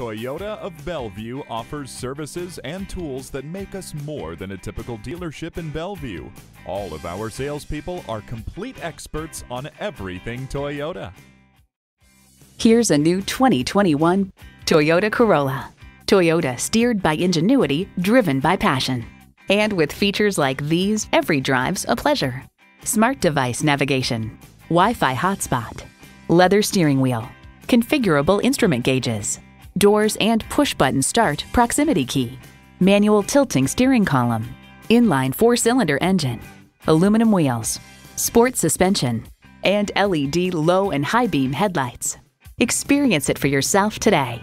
Toyota of Bellevue offers services and tools that make us more than a typical dealership in Bellevue. All of our salespeople are complete experts on everything Toyota. Here's a new 2021 Toyota Corolla. Toyota, steered by ingenuity, driven by passion. And with features like these, every drive's a pleasure. Smart device navigation, Wi-Fi hotspot, leather steering wheel, configurable instrument gauges, doors and push-button start proximity key, manual tilting steering column, inline four-cylinder engine, aluminum wheels, sport suspension, and LED low and high beam headlights. Experience it for yourself today.